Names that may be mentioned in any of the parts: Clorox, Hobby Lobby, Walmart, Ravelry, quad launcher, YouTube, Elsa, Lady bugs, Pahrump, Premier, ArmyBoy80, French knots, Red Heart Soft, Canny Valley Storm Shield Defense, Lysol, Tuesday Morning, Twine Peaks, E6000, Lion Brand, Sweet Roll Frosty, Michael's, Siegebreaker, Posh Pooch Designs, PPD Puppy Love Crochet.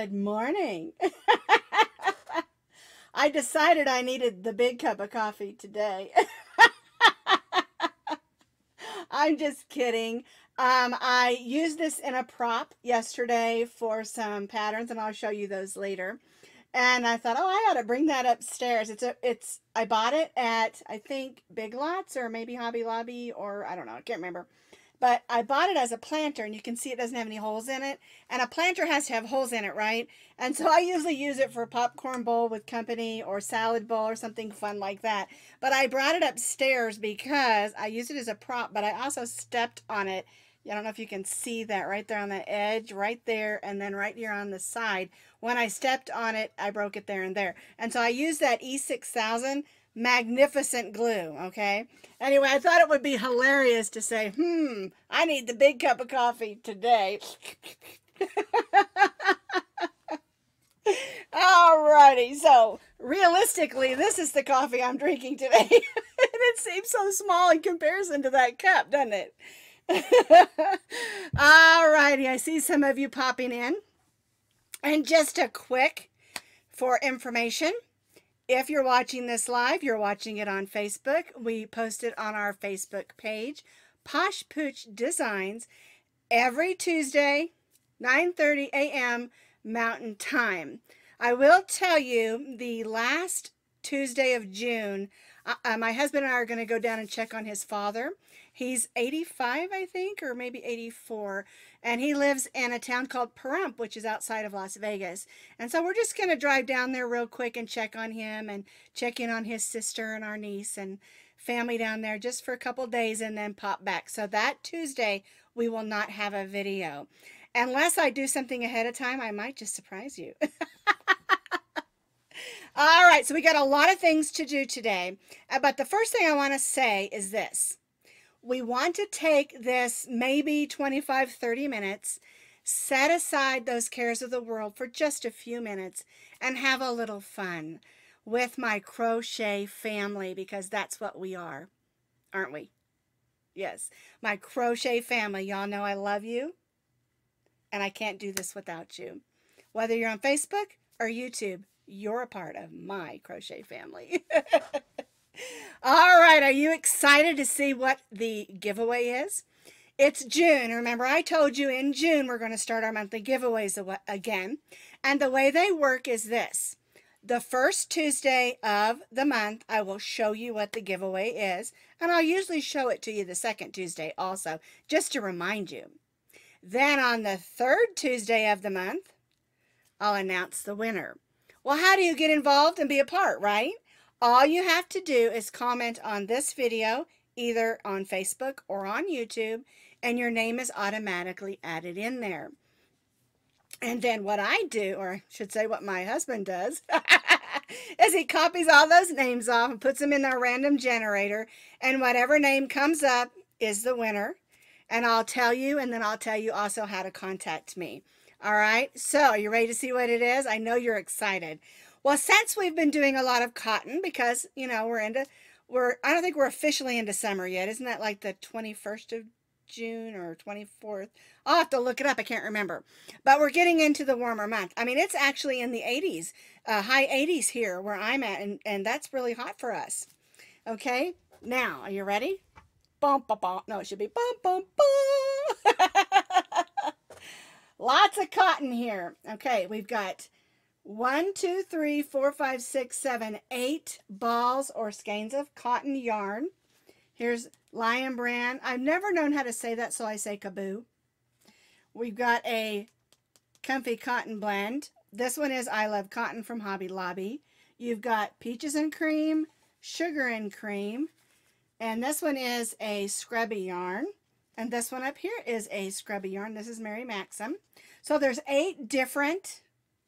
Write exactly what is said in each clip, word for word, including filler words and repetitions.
Good morning. I decided I needed the big cup of coffee today. I'm just kidding. Um, I used this in a prop yesterday for some patterns, and I'll show you those later. And I thought, oh, I ought to bring that upstairs. It's a, it's. I bought it at, I think, Big Lots or maybe Hobby Lobby, or I don't know. I can't remember. But I bought it as a planter, and you can see it doesn't have any holes in it. And a planter has to have holes in it, right? And so I usually use it for a popcorn bowl with company or salad bowl or something fun like that. But I brought it upstairs because I used it as a prop, but I also stepped on it. I don't know if you can see that right there on the edge, right there, and then right here on the side. When I stepped on it, I broke it there and there. And so I used that E six thousand magnificent glue, okay? Anyway, I thought it would be hilarious to say, hmm, I need the big cup of coffee today. Alrighty, so realistically, this is the coffee I'm drinking today. And it seems so small in comparison to that cup, doesn't it? Alrighty, I see some of you popping in. And just a quick for information, if you're watching this live, you're watching it on Facebook. We post it on our Facebook page, Posh Pooch Designs, every Tuesday, nine thirty a m Mountain Time. I will tell you, the last Tuesday of June, uh, my husband and I are going to go down and check on his father. He's eighty-five, I think, or maybe eighty-four, and he lives in a town called Pahrump, which is outside of Las Vegas. And so we're just going to drive down there real quick and check on him and check in on his sister and our niece and family down there just for a couple days and then pop back. So that Tuesday, we will not have a video. Unless I do something ahead of time, I might just surprise you. All right, so we got a lot of things to do today, but the first thing I want to say is this. We want to take this maybe twenty-five, thirty minutes, set aside those cares of the world for just a few minutes, and have a little fun with my crochet family, because that's what we are, aren't we? Yes, my crochet family. Y'all know I love you, and I can't do this without you. Whether you're on Facebook or YouTube, you're a part of my crochet family. All right, are you excited to see what the giveaway is? It's June. Remember, I told you in June we're going to start our monthly giveaways again. And the way they work is this. The first Tuesday of the month, I will show you what the giveaway is. And I'll usually show it to you the second Tuesday also, just to remind you. Then on the third Tuesday of the month, I'll announce the winner. Well, how do you get involved and be a part, right? All you have to do is comment on this video, either on Facebook or on YouTube, and your name is automatically added in there. And then what I do, or I should say what my husband does, is he copies all those names off and puts them in our random generator, and whatever name comes up is the winner. And I'll tell you, and then I'll tell you also how to contact me. All right, so are you ready to see what it is? I know you're excited. Well, since we've been doing a lot of cotton, because, you know, we're into, we're, I don't think we're officially into summer yet. Isn't that like the twenty-first of June or twenty-fourth? I'll have to look it up. I can't remember. But we're getting into the warmer month. I mean, it's actually in the eighties, uh, high eighties here where I'm at, and, and that's really hot for us. Okay, now, are you ready? Bum, bum, bum. No, it should be bum, bum, bum. Lots of cotton here. Okay, we've got one, two, three, four, five, six, seven, eight balls or skeins of cotton yarn. Here's Lion Brand. I've never known how to say that, so I say Kaboo. We've got a comfy cotton blend. This one is I Love Cotton from Hobby Lobby. You've got Peaches and Cream, Sugar and Cream, and this one is a scrubby yarn. And this one up here is a scrubby yarn. This is Mary Maxim. So there's eight different,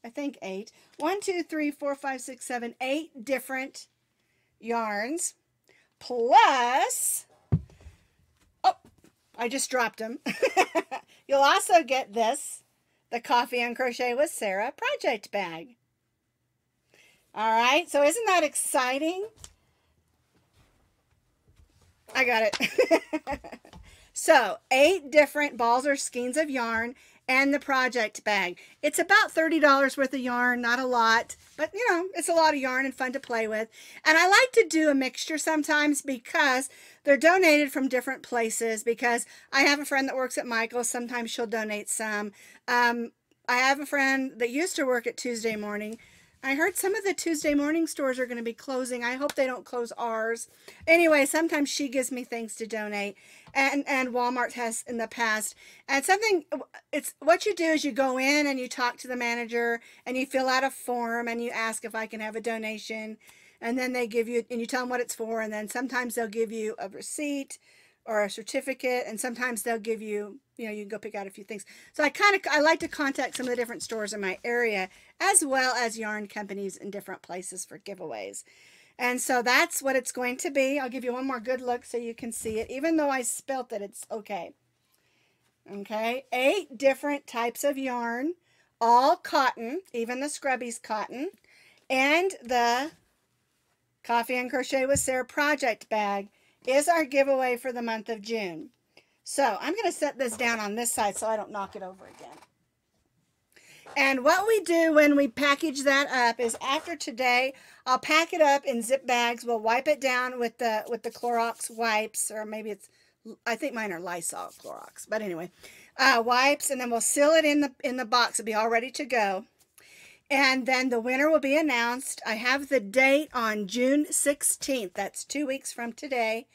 I think eight. One, two, three, four, five, six, seven, eight different yarns. Plus, oh, I just dropped them. You'll also get this, the Coffee and Crochet with Sarah project bag. All right, so isn't that exciting? I got it. So, eight different balls or skeins of yarn, and the project bag. It's about thirty dollars worth of yarn, not a lot, but you know, it's a lot of yarn and fun to play with. And I like to do a mixture sometimes because they're donated from different places, because I have a friend that works at Michael's. Sometimes she'll donate some. Um, I have a friend that used to work at Tuesday Morning. I heard some of the Tuesday Morning stores are going to be closing. I hope they don't close ours. Anyway, sometimes she gives me things to donate, and and Walmart has in the past. And something, it's what you do is you go in and you talk to the manager and you fill out a form and you ask if I can have a donation, and then they give you, and you tell them what it's for, and then sometimes they'll give you a receipt or a certificate, and sometimes they'll give you, you know, you can go pick out a few things. So I kind of, I like to contact some of the different stores in my area, as well as yarn companies in different places for giveaways. And so that's what it's going to be. I'll give you one more good look so you can see it, even though I spelt it, it's okay. Okay, eight different types of yarn, all cotton, even the Scrubby's cotton, and the Coffee and Crochet with Sarah project bag is our giveaway for the month of June. So I'm going to set this down on this side so I don't knock it over again. And what we do when we package that up is after today, I'll pack it up in zip bags. We'll wipe it down with the with the Clorox wipes, or maybe it's, I think mine are Lysol Clorox, but anyway, uh, wipes, and then we'll seal it in the in the box. It'll be all ready to go. And then the winner will be announced. I have the date on June sixteenth. That's two weeks from today.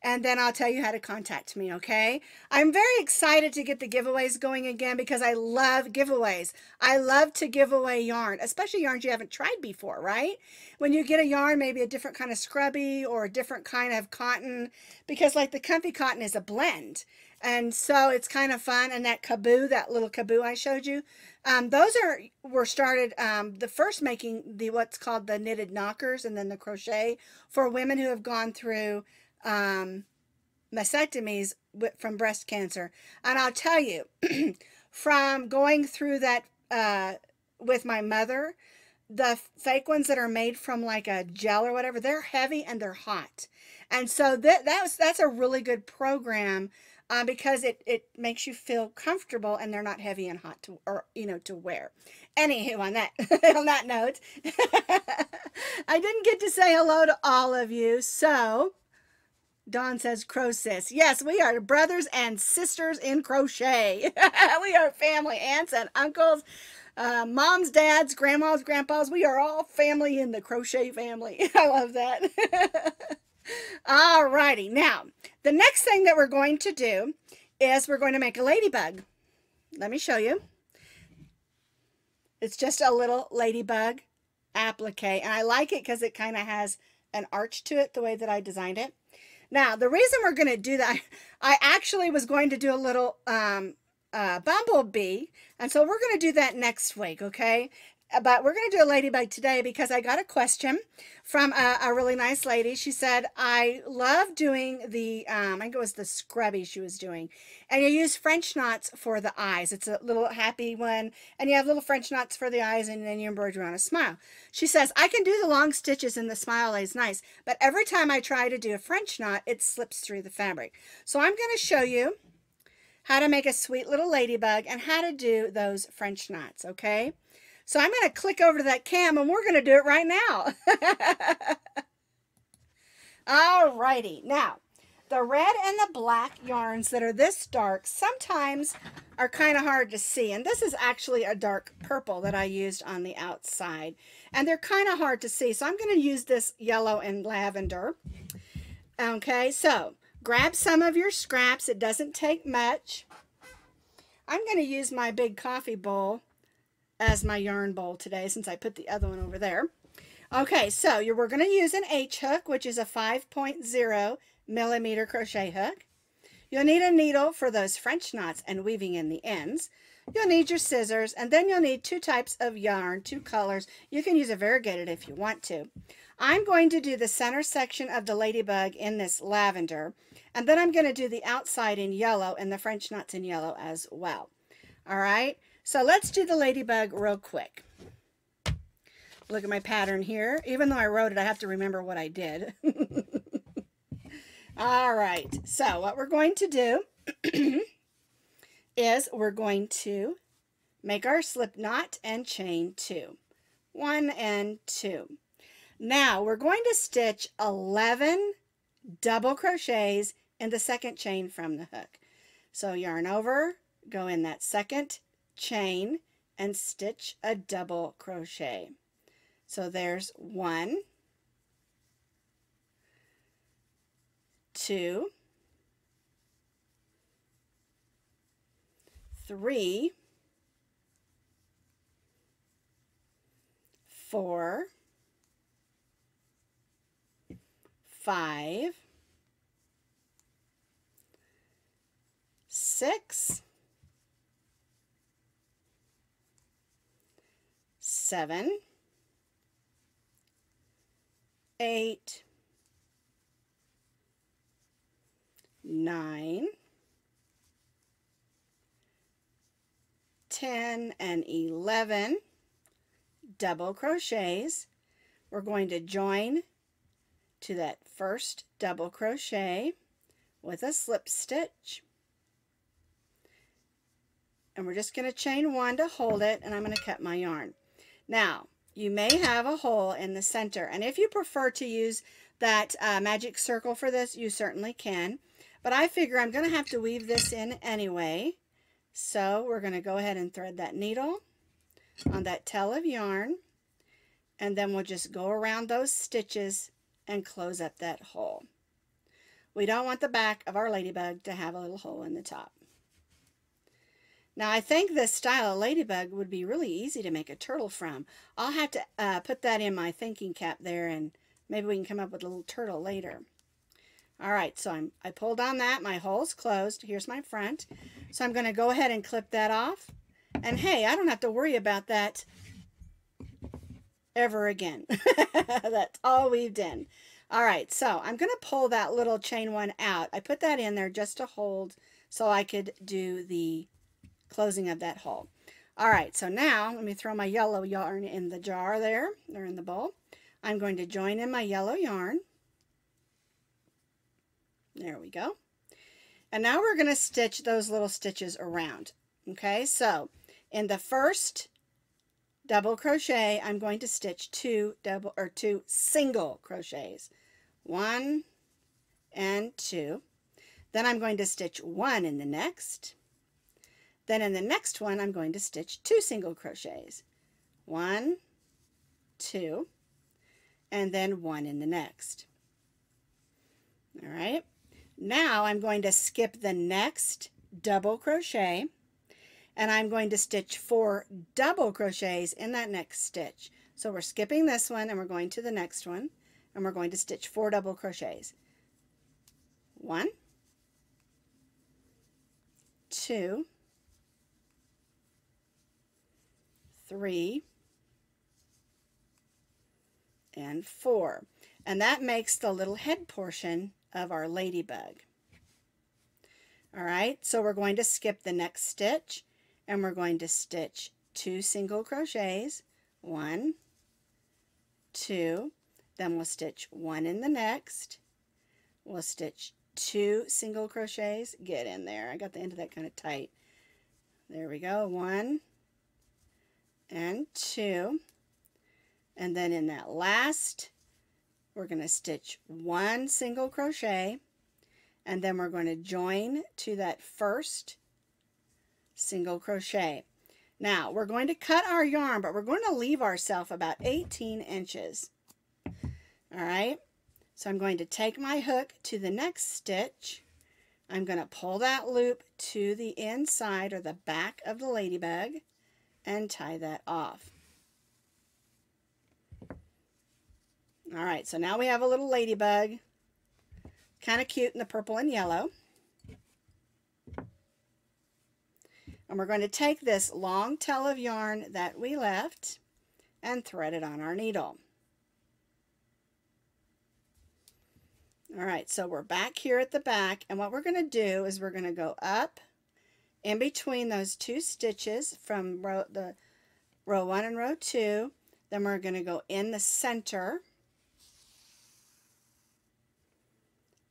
And then I'll tell you how to contact me, okay? I'm very excited to get the giveaways going again because I love giveaways. I love to give away yarn, especially yarns you haven't tried before, right? When you get a yarn, maybe a different kind of Scrubby or a different kind of cotton, because like the Comfy Cotton is a blend. And so it's kind of fun. And that Kaboo, that little Kaboo I showed you, um, those are were started um, the first making the what's called the knitted knockers, and then the crochet for women who have gone through um, mastectomies from breast cancer. And I'll tell you, from going through that uh, with my mother, the fake ones that are made from like a gel or whatever, they're heavy and they're hot. And so that that was, that's a really good program. Uh, because it, it makes you feel comfortable and they're not heavy and hot to, or, you know, to wear. Anywho, on that, on that note, I didn't get to say hello to all of you. So Dawn says, "Crow sis." Yes, we are brothers and sisters in crochet. We are family, aunts and uncles, uh, moms, dads, grandmas, grandpas. We are all family in the crochet family. I love that. All righty. Now, the next thing that we're going to do is we're going to make a ladybug. Let me show you. It's just a little ladybug applique, and I like it because it kind of has an arch to it the way that I designed it. Now, the reason we're going to do that, I actually was going to do a little um, uh, bumblebee, and so we're going to do that next week, okay? But we're going to do a ladybug today because I got a question from a, a really nice lady. She said, "I love doing the, um, I think it was the Scrubby she was doing. And you use French knots for the eyes. It's a little happy one. And you have little French knots for the eyes, and then you embroider on a smile." She says, "I can do the long stitches and the smile lays nice. But every time I try to do a French knot, it slips through the fabric." So I'm going to show you how to make a sweet little ladybug and how to do those French knots, okay? So I'm going to click over to that cam, and we're going to do it right now. All righty. Now, the red and the black yarns that are this dark sometimes are kind of hard to see. And this is actually a dark purple that I used on the outside. And they're kind of hard to see. So I'm going to use this yellow and lavender. Okay, so grab some of your scraps. It doesn't take much. I'm going to use my big coffee bowl as my yarn bowl today, since I put the other one over there. Okay, so you're, we're going to use an H hook, which is a five point zero millimeter crochet hook. You'll need a needle for those French knots and weaving in the ends. You'll need your scissors, and then you'll need two types of yarn, two colors. You can use a variegated if you want to. I'm going to do the center section of the ladybug in this lavender, and then I'm going to do the outside in yellow and the French knots in yellow as well. All right. So let's do the ladybug real quick. Look at my pattern here. Even though I wrote it, I have to remember what I did. All right, so what we're going to do is we're going to Make our slip knot and chain two. One and two. Now we're going to stitch eleven double crochets in the second chain from the hook. So yarn over, go in that second chain and stitch a double crochet. So there's one, two, three, four, five, six, seven, eight, nine, ten, and eleven double crochets. We're going to join to that first double crochet with a slip stitch, and we're just going to chain one to hold it, and I'm going to cut my yarn. Now you may have a hole in the center, and if you prefer to use that uh, magic circle for this, you certainly can, but I figure I'm going to have to weave this in anyway, so we're going to go ahead and thread that needle on that tail of yarn, and then we'll just go around those stitches and close up that hole. We don't want the back of our ladybug to have a little hole in the top. Now I think this style of ladybug would be really easy to make a turtle from. I'll have to uh, put that in my thinking cap there, and maybe we can come up with a little turtle later. Alright, so I'm, I pulled on that, my hole's closed, here's my front. So I'm going to go ahead and clip that off. And hey, I don't have to worry about that ever again. That's all weaved in. Alright, so I'm going to pull that little chain one out. I put that in there just to hold so I could do the closing of that hole. Alright, so now let me throw my yellow yarn in the jar there, or in the bowl. I'm going to join in my yellow yarn. There we go. And now we're going to stitch those little stitches around. Okay, so in the first double crochet, I'm going to stitch two double or two single crochets, one and two. Then I'm going to stitch one in the next. Then in the next one, I'm going to stitch two single crochets, one, two, and then one in the next. All right, now I'm going to skip the next double crochet, and I'm going to stitch four double crochets in that next stitch. So we're skipping this one, and we're going to the next one, and we're going to stitch four double crochets. One, two, three, and four. And that makes the little head portion of our ladybug. All right, so we're going to skip the next stitch, and we're going to stitch two single crochets, one, two, then we'll stitch one in the next, we'll stitch two single crochets, get in there, I got the end of that kind of tight, there we go, one and two, and then in that last we're going to stitch one single crochet, and then we're going to join to that first single crochet. Now we're going to cut our yarn, but we're going to leave ourselves about eighteen inches. Alright, so I'm going to take my hook to the next stitch. I'm going to pull that loop to the inside or the back of the ladybug and tie that off. Alright, so now we have a little ladybug. Kind of cute in the purple and yellow. And we're going to take this long tail of yarn that we left and thread it on our needle. Alright, so we're back here at the back, and what we're going to do is we're going to go up in between those two stitches from row, the, row one and row two. Then we're going to go in the center.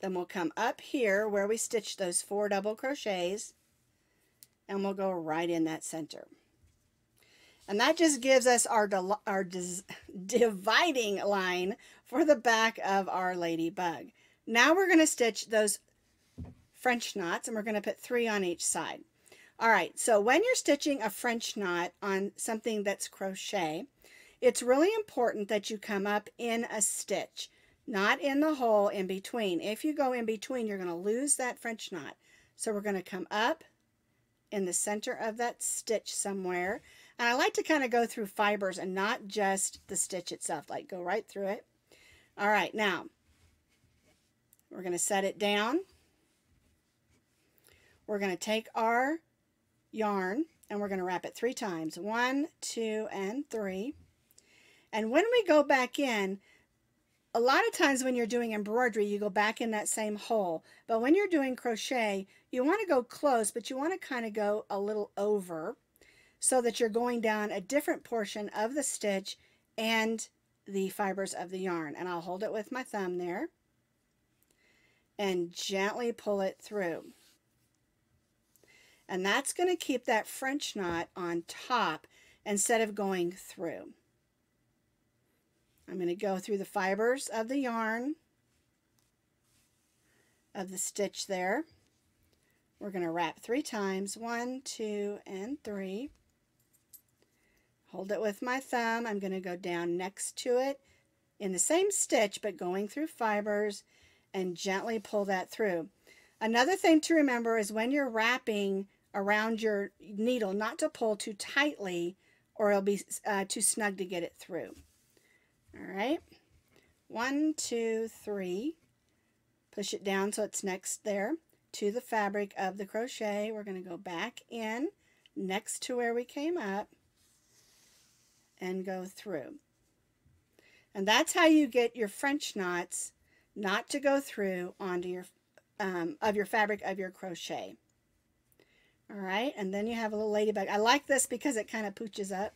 Then we'll come up here where we stitched those four double crochets, and we'll go right in that center. And that just gives us our, our dividing line for the back of our ladybug. Now we're going to stitch those French knots, and we're going to put three on each side. All right, so when you're stitching a French knot on something that's crochet, it's really important that you come up in a stitch, not in the hole in between. If you go in between, you're going to lose that French knot. So we're going to come up in the center of that stitch somewhere. And I like to kind of go through fibers and not just the stitch itself, like go right through it. All right, now we're going to set it down. We're going to take our yarn and we're going to wrap it three times. One, two, and three. And when we go back in, a lot of times when you're doing embroidery, you go back in that same hole. But when you're doing crochet, you want to go close, but you want to kind of go a little over, so that you're going down a different portion of the stitch and the fibers of the yarn. And I'll hold it with my thumb there and gently pull it through. And that's going to keep that French knot on top instead of going through. I'm going to go through the fibers of the yarn of the stitch there. We're going to wrap three times, one, two, and three. Hold it with my thumb. I'm going to go down next to it in the same stitch, but going through fibers and gently pull that through. Another thing to remember is when you're wrapping around your needle, not to pull too tightly or it'll be uh, too snug to get it through. All right, one, two, three. Push it down so it's next there to the fabric of the crochet. We're going to go back in next to where we came up and go through. And that's how you get your French knots not to go through onto your um, of your fabric of your crochet. All right, and then you have a little ladybug. I like this because it kind of pooches up,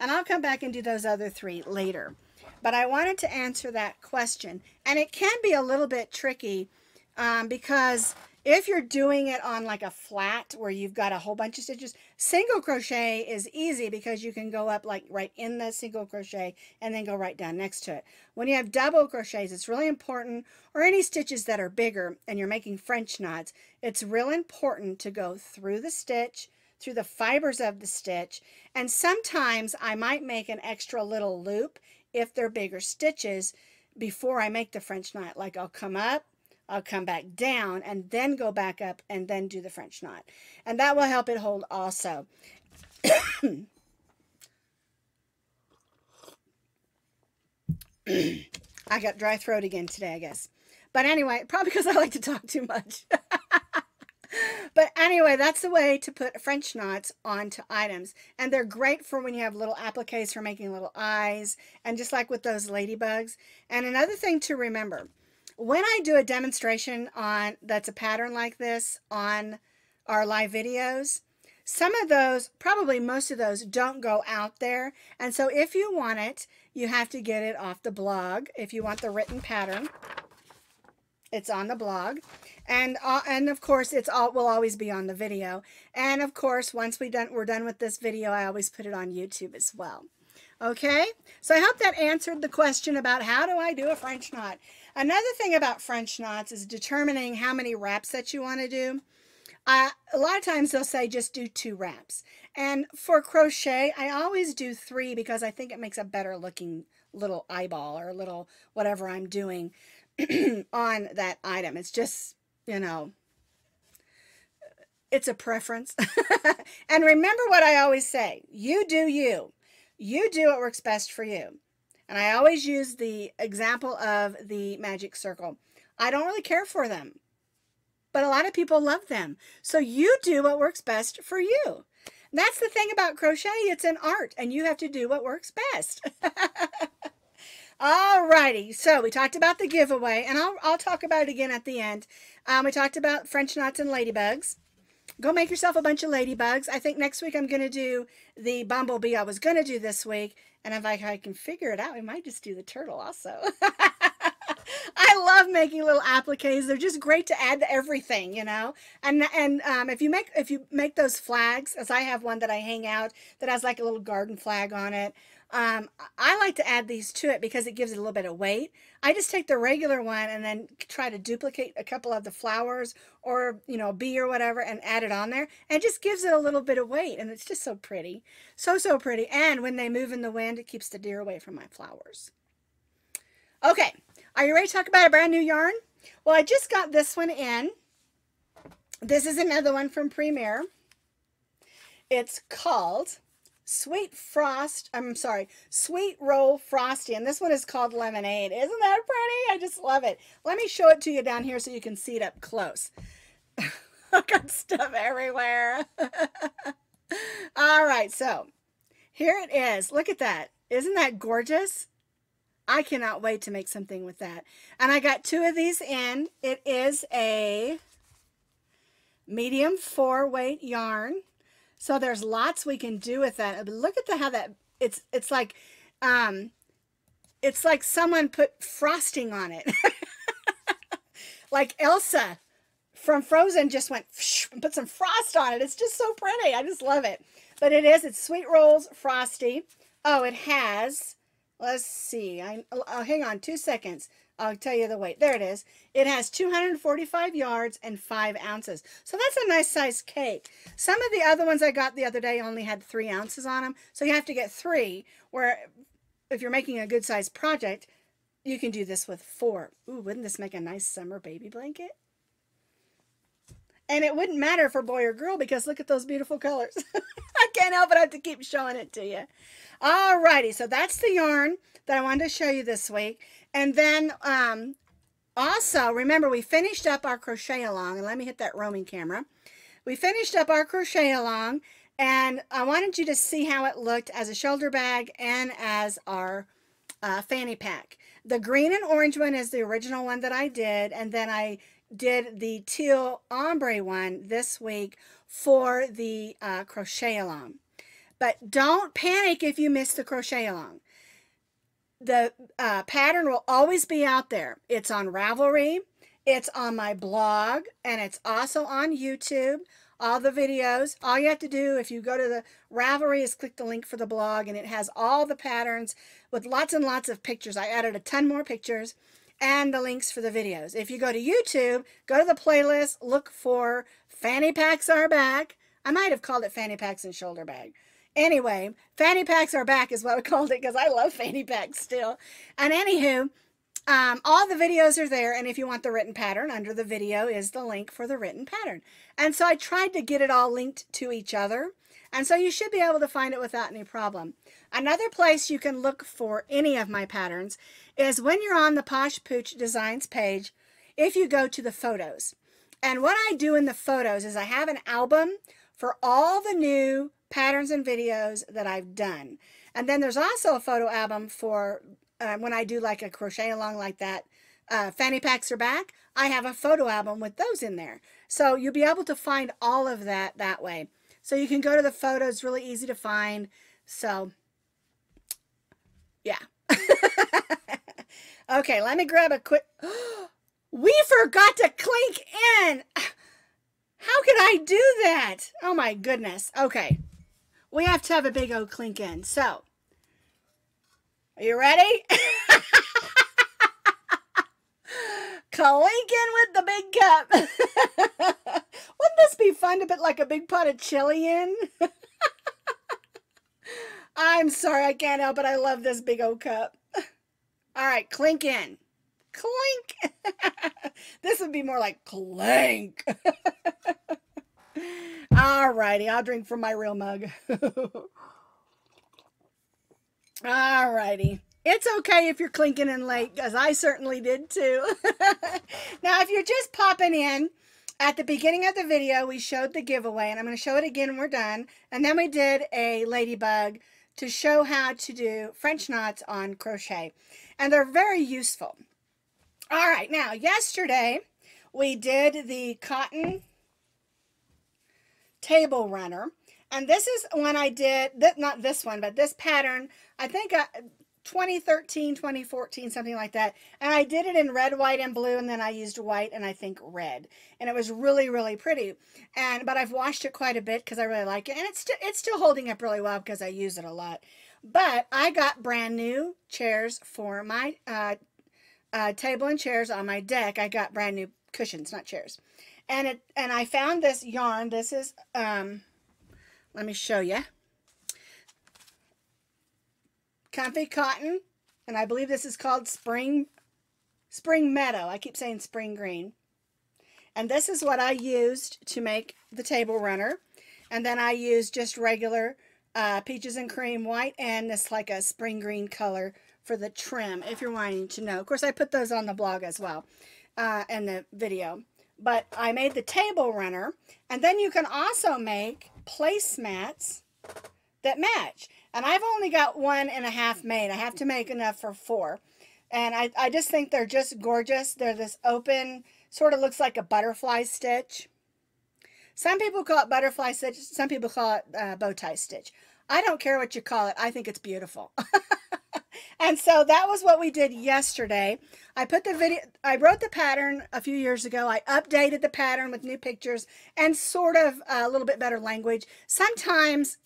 and I'll come back and do those other three later, but I wanted to answer that question. And it can be a little bit tricky um, because if you're doing it on like a flat where you've got a whole bunch of stitches, single crochet is easy because you can go up like right in the single crochet and then go right down next to it. When you have double crochets, it's really important, or any stitches that are bigger and you're making French knots, it's real important to go through the stitch, through the fibers of the stitch. And sometimes I might make an extra little loop if they're bigger stitches before I make the French knot. Like I'll come up, I'll come back down, and then go back up and then do the French knot. And that will help it hold also. I got dry throat again today, I guess. But anyway, probably because I like to talk too much. But anyway, that's the way to put French knots onto items. And they're great for when you have little appliques for making little eyes, and just like with those ladybugs. And another thing to remember, when I do a demonstration on that's a pattern like this on our live videos, some of those, probably most of those, don't go out there. And so if you want it, you have to get it off the blog. If you want the written pattern, it's on the blog. And uh, and of course, it's all will always be on the video. And of course, once we done we're done with this video, I always put it on YouTube as well. Okay, so I hope that answered the question about how do I do a French knot. Another thing about French knots is determining how many wraps that you want to do. Uh, a lot of times they'll say just do two wraps. And for crochet, I always do three because I think it makes a better looking little eyeball or little whatever I'm doing on that item. It's just, you know, it's a preference. And remember what I always say, you do you. You do what works best for you. And I always use the example of the magic circle. I don't really care for them, but a lot of people love them. So you do what works best for you. And that's the thing about crochet. It's an art, and you have to do what works best. All righty. So we talked about the giveaway, and I'll, I'll talk about it again at the end. Um, we talked about French knots and ladybugs. Go make yourself a bunch of ladybugs. I think next week I'm going to do the bumblebee I was going to do this week. And if I, I can figure it out, we might just do the turtle also. I love making little appliques. They're just great to add to everything, you know. And and um, if you make if you make those flags, as I have one that I hang out that has like a little garden flag on it. Um, I like to add these to it because it gives it a little bit of weight. I just take the regular one and then try to duplicate a couple of the flowers or, you know, a bee or whatever and add it on there. And it just gives it a little bit of weight, and it's just so pretty. So, so pretty. And when they move in the wind, it keeps the deer away from my flowers. Okay, are you ready to talk about a brand new yarn? Well, I just got this one in. This is another one from Premier. It's called... Sweet Frost, I'm sorry, Sweet Roll Frosty, and this one is called Lemonade. Isn't that pretty? I just love it. Let me show it to you down here so you can see it up close. I've got stuff everywhere. All right, so here it is. Look at that. Isn't that gorgeous? I cannot wait to make something with that. And I got two of these in. It is a medium four weight yarn. So there's lots we can do with that. But look at the, how that it's it's like um, it's like someone put frosting on it, like Elsa from Frozen just went and put some frost on it. It's just so pretty. I just love it. But it is it's Sweet Rolls Frosty. Oh, it has. Let's see. I oh, hang on two seconds. I'll tell you the weight. There it is. It has two hundred forty-five yards and five ounces. So that's a nice size cake. Some of the other ones I got the other day only had three ounces on them. So you have to get three, where if you're making a good size project, you can do this with four. Ooh, wouldn't this make a nice summer baby blanket? And it wouldn't matter for boy or girl because look at those beautiful colors. I can't help it. I have to keep showing it to you. Alrighty, so that's the yarn that I wanted to show you this week. And then um, also, remember, we finished up our crochet along. And let me hit that roaming camera. We finished up our crochet along. And I wanted you to see how it looked as a shoulder bag and as our uh, fanny pack. The green and orange one is the original one that I did. And then I did the teal ombre one this week for the uh, crochet along. But don't panic if you miss the crochet along. The uh, pattern will always be out there. It's on Ravelry, it's on my blog, and it's also on YouTube. All the videos, all you have to do if you go to the Ravelry is click the link for the blog, and it has all the patterns with lots and lots of pictures. I added a ton more pictures and the links for the videos. If you go to YouTube, go to the playlist, look for Fanny Packs Are Back. I might have called it Fanny Packs and Shoulder Bag. Anyway, Fanny Packs Are Back is what I called it because I love fanny packs still. And anywho, um, all the videos are there. And if you want the written pattern, under the video is the link for the written pattern. And so I tried to get it all linked to each other. And so you should be able to find it without any problem. Another place you can look for any of my patterns is when you're on the Posh Pooch Designs page, if you go to the photos. And what I do in the photos is I have an album for all the new patterns and videos that I've done. And then there's also a photo album for uh, when I do like a crochet along like that, uh, Fanny Packs Are Back, I have a photo album with those in there. So you'll be able to find all of that that way. So you can go to the photos, really easy to find. So, yeah. Okay, let me grab a quick... We forgot to clink in! How could I do that? Oh my goodness. Okay. We have to have a big old clink in. So, are you ready? Clink in with the big cup. Wouldn't this be fun to put like a big pot of chili in? I'm sorry, I can't help it. I love this big old cup. All right, clink in. Clink. This would be more like clank. All righty, I'll drink from my real mug. All righty. It's okay if you're clinking in late, because I certainly did too. Now, if you're just popping in, at the beginning of the video, we showed the giveaway, and I'm going to show it again when we're done. And then we did a ladybug to show how to do French knots on crochet. And they're very useful. All right, now, yesterday, we did the cotton table runner. And this is one I did, th not this one, but this pattern. I think I... twenty thirteen, twenty fourteen, something like that. And I did it in red, white, and blue, and then I used white and I think red. And it was really, really pretty. And but I've washed it quite a bit because I really like it. And it's, st it's still holding up really well because I use it a lot. But I got brand new chairs for my uh, uh, table and chairs on my deck. I got brand new cushions, not chairs. And, it, and I found this yarn. This is, um, let me show you. Comfy Cotton, and I believe this is called Spring Spring Meadow. I keep saying Spring Green. And this is what I used to make the table runner. And then I used just regular uh, Peaches and Cream White and this like a Spring Green color for the trim, if you're wanting to know. Of course, I put those on the blog as well uh, and the video. But I made the table runner. And then you can also make placemats that match. And I've only got one and a half made. I have to make enough for four. And I, I just think they're just gorgeous. They're this open, sort of looks like a butterfly stitch. Some people call it butterfly stitch. Some people call it uh, bow tie stitch. I don't care what you call it. I think it's beautiful. And so that was what we did yesterday. I put the video, I wrote the pattern a few years ago. I updated the pattern with new pictures and sort of a little bit better language. Sometimes...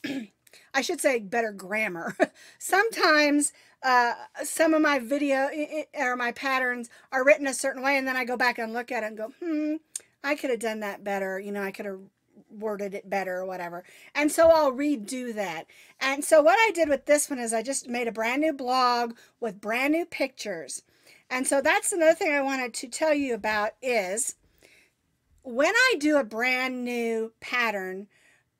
I should say better grammar. Sometimes uh, some of my video or my patterns are written a certain way, and then I go back and look at it and go, hmm, I could have done that better. You know, I could have worded it better or whatever. And so I'll redo that. And so what I did with this one is I just made a brand new blog with brand new pictures. And so that's another thing I wanted to tell you about is when I do a brand new pattern,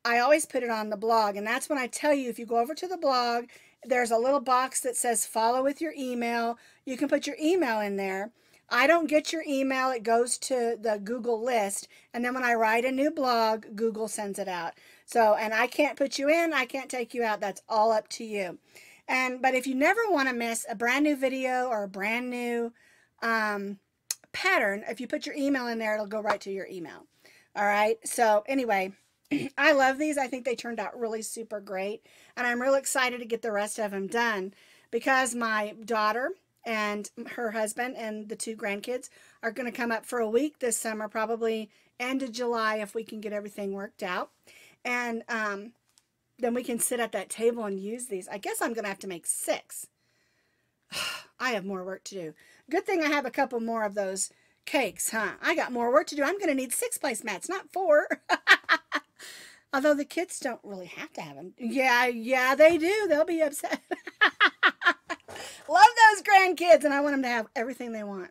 I always put it on the blog, and that's when I tell you, if you go over to the blog, there's a little box that says follow with your email. You can put your email in there. I don't get your email. It goes to the Google list, and then when I write a new blog, Google sends it out. So, and I can't put you in. I can't take you out. That's all up to you. And but if you never want to miss a brand new video or a brand new um, pattern, if you put your email in there, it'll go right to your email. All right? So anyway... I love these. I think they turned out really super great. And I'm real excited to get the rest of them done because my daughter and her husband and the two grandkids are going to come up for a week this summer, probably end of July if we can get everything worked out. And um, then we can sit at that table and use these. I guess I'm going to have to make six. I have more work to do. Good thing I have a couple more of those cakes, huh? I got more work to do. I'm going to need six placemats, not four. Although the kids don't really have to have them. Yeah, yeah, they do. They'll be upset. Love those grandkids, and I want them to have everything they want.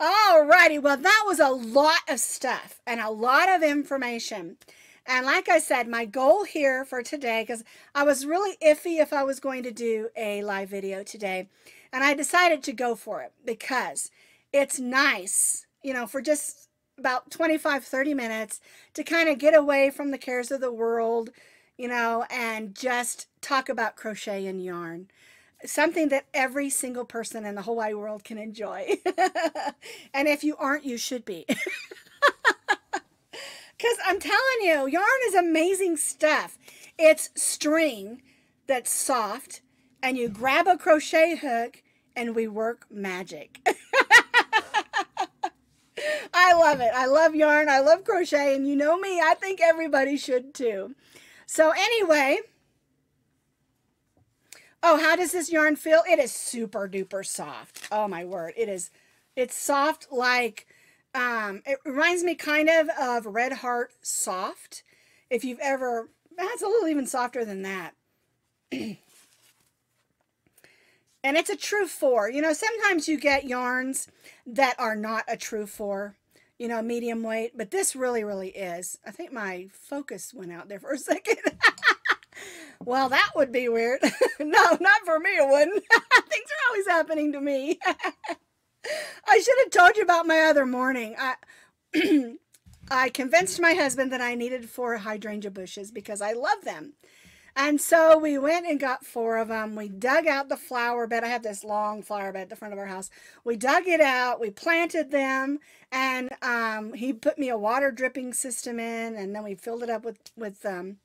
Alrighty, well, that was a lot of stuff and a lot of information. And like I said, my goal here for today, because I was really iffy if I was going to do a live video today, and I decided to go for it because it's nice, you know, for just... about twenty-five, thirty minutes to kind of get away from the cares of the world, you know, and just talk about crochet and yarn. Something that every single person in the whole wide world can enjoy. And if you aren't, you should be. Because I'm telling you, yarn is amazing stuff. It's string that's soft, and you grab a crochet hook, and we work magic. I love it. I love yarn. I love crochet. And you know me, I think everybody should too. So anyway, oh, how does this yarn feel? It is super duper soft. Oh my word. It is, it's soft like, um, it reminds me kind of of Red Heart Soft. If you've ever, that's a little even softer than that. And it's a true four. You know, sometimes you get yarns that are not a true four, you know, medium weight, but this really, really is. I think my focus went out there for a second. Well, that would be weird. No, not for me, it wouldn't. Things are always happening to me. I should have told you about my other morning. I, I convinced my husband that I needed four hydrangea bushes because I love them. And so we went and got four of them. We dug out the flower bed. I have this long flower bed at the front of our house. We dug it out. We planted them. And um, he put me a water dripping system in. And then we filled it up with, with um,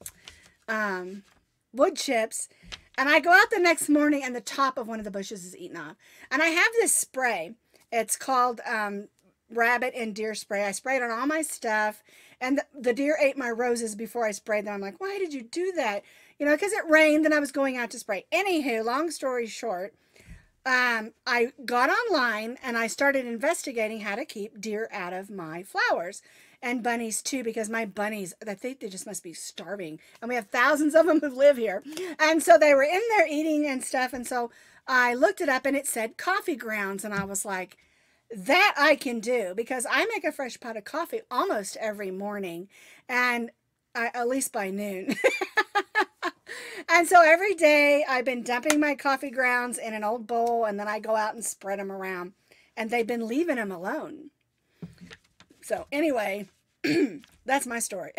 um, wood chips. And I go out the next morning and the top of one of the bushes is eaten off. And I have this spray. It's called um, rabbit and deer spray. I sprayed on all my stuff. And the, the deer ate my roses before I sprayed them. I'm like, why did you do that? You know, because it rained and I was going out to spray. Anywho, long story short, um, I got online and I started investigating how to keep deer out of my flowers. And bunnies too, because my bunnies, I think they just must be starving. And we have thousands of them who live here. And so they were in there eating and stuff. And so I looked it up and it said coffee grounds. And I was like, that I can do, because I make a fresh pot of coffee almost every morning. And I, at least by noon. And so every day I've been dumping my coffee grounds in an old bowl. And then I go out and spread them around. And they've been leaving them alone. So anyway, that's my story.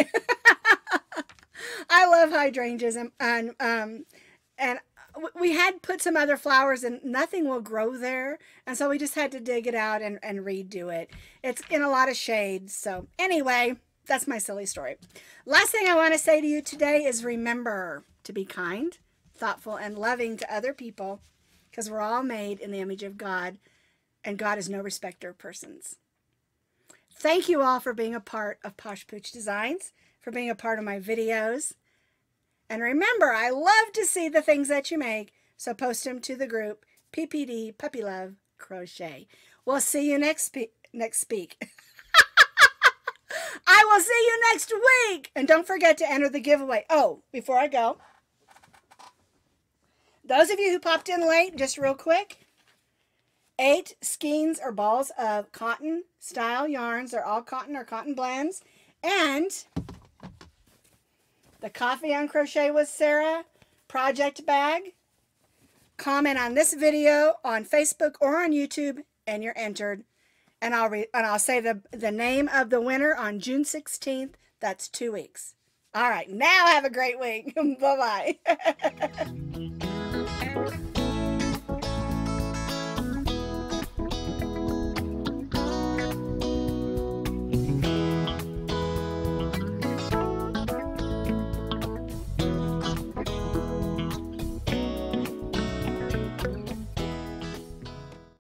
I love hydrangeas, and, and, um, and we had put some other flowers and nothing will grow there. And so we just had to dig it out and, and redo it. It's in a lot of shades. So anyway, that's my silly story. Last thing I want to say to you today is remember to be kind, thoughtful, and loving to other people, because we're all made in the image of God, and God is no respecter of persons. Thank you all for being a part of Posh Pooch Designs, for being a part of my videos. And remember, I love to see the things that you make, so post them to the group P P D Puppy Love Crochet. We'll see you next next speak. I will see you next week. And don't forget to enter the giveaway. Oh, before I go, those of you who popped in late, just real quick, eight skeins or balls of cotton style yarns. They're all cotton or cotton blends. And the Coffee on Crochet with Sarah project bag. Comment on this video on Facebook or on YouTube and you're entered. And I'll re and I'll say the, the name of the winner on June sixteenth. That's two weeks. All right. Now have a great week. Bye-bye.